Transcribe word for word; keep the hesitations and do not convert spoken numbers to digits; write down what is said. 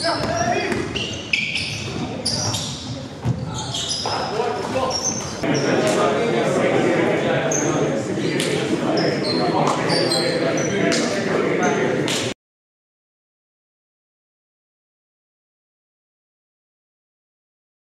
Okay, okay.